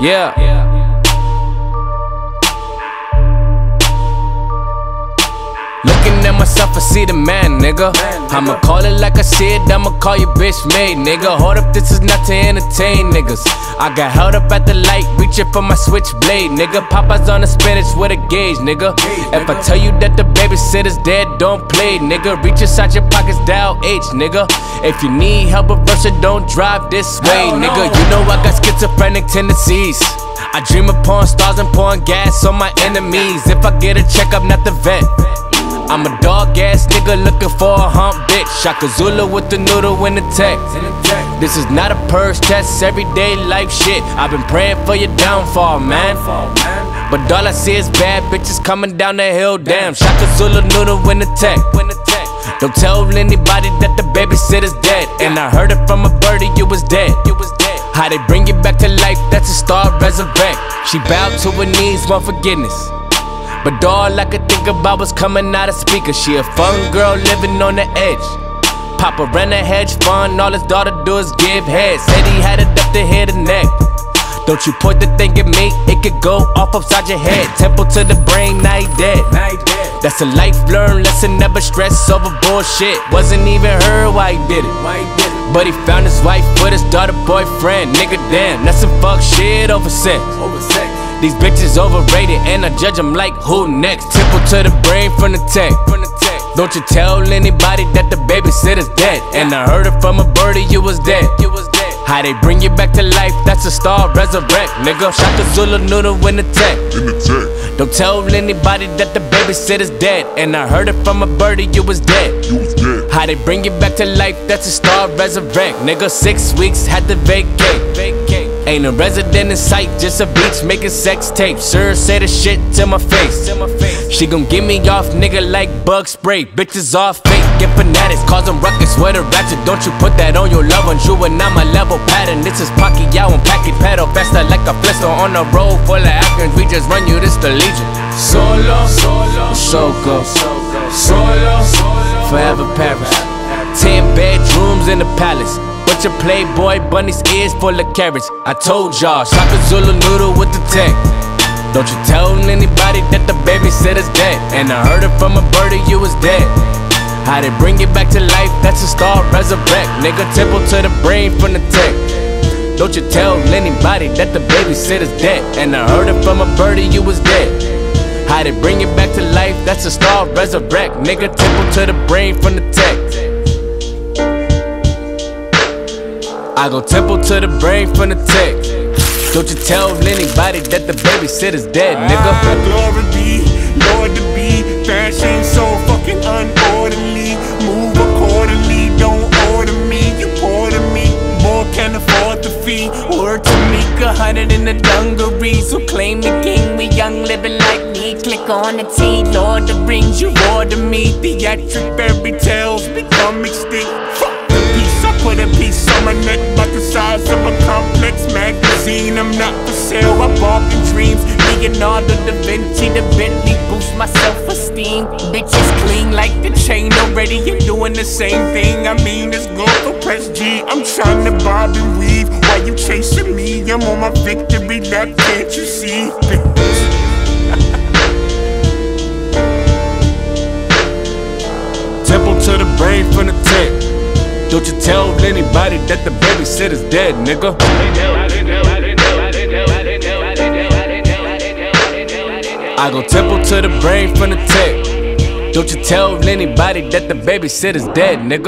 Yeah. Looking at myself, I see the man, nigga. I'ma call it like I see it, I'ma call you bitch made, nigga. Hold up, this is not to entertain niggas. I got held up at the light, reaching for my switchblade, nigga. Popeyes on the spinach with a gauge, nigga. If I tell you that the babysitter's dead, don't play, nigga. Reach inside your pockets, dial H, nigga. If you need help with Russia, don't drive this way, nigga. You know I got schizophrenic tendencies. I dream of pouring stars and pouring gas on my enemies. If I get a checkup, not the vet. I'm a dog-ass nigga looking for a hump bitch. Shaka Zulu with the noodle in the tech. This is not a purse test, everyday life shit. I've been praying for your downfall, man. But all I see is bad bitches coming down the hill, damn. Shaka Zulu noodle in the tech. Don't tell anybody that the babysitter's dead. And I heard it from a birdie, you was dead. How they bring you back to life, that's a star resurrect. She bowed to her knees, want forgiveness. But all I could think about was coming out of speakers. She a fun girl living on the edge. Papa ran a hedge fund, all his daughter do is give head. Said he had it up to here to neck. Don't you point the thing at me, it could go off upside your head. Temple to the brain, now he dead. That's a life learned lesson, never stress over bullshit. Wasn't even her why he did it. But he found his wife with his daughter boyfriend. Nigga damn, that's some fuck shit over sex. These bitches overrated and I judge them like who next. Temple to the brain from the tech. Don't you tell anybody that the babysitter's dead. And I heard it from a birdie, you was dead. How they bring you back to life, that's a star resurrect, nigga. Shaka Zulu noodle in the tech. Don't tell anybody that the babysitter's dead. And I heard it from a birdie, you was dead. How they bring you back to life, that's a star resurrect, nigga. 6 weeks had to vacate. Ain't a resident in sight, just a bitch making sex tapes. Sir say the shit to my face. She gon' get me off, nigga, like bug spray. Bitches are fake and fanatics, causing ruckus with a ratchet. Don't you put that on your loved ones, you and I'm a level pattern. This is Pocky, y'all and Packy pedal faster like a blister on the road full of Africans. We just run you, this the legion. Solo, solo, Shoko, solo, forever Paris. 10 bedrooms in the palace. But your playboy bunny's ears full of carrots. I told y'all, Shaka Zulu noodle with the tech. Don't you tell anybody that the babysitter's dead. And I heard it from a birdie, you was dead. How they bring you back to life, that's a star resurrect, nigga. Temple to the brain from the tech. Don't you tell anybody that the babysitter's dead. And I heard it from a birdie, you was dead. How they bring you back to life, that's a star resurrect, nigga. Temple to the brain from the tech. I go temple to the brain from the tech. Don't you tell anybody that the babysitter's dead, nigga. Glory be, Lord to be. Fashion so fucking unorderly. Move accordingly, don't order me. You order me, more can't afford the fee. Word to me, 100 in the dungaree. So claim the king, we young living like me. Click on the T, Lord of the Rings, you order me. Theatric fairy tales become extinct. Put a piece on my neck about the size of a complex magazine. I'm not for sale, I bought in dreams. Leonardo da Vinci, the Bentley boost my self-esteem. Bitches clean like the chain already, you're doing the same thing. I mean, it's go for press G. I'm trying to bob and weave while you chasing me. I'm on my victory lap, can't you see? Temple to the brain from the tech. Don't you tell anybody that the babysitter's dead, nigga. I go temple to the brain from the tech. Don't you tell anybody that the babysitter's dead, nigga.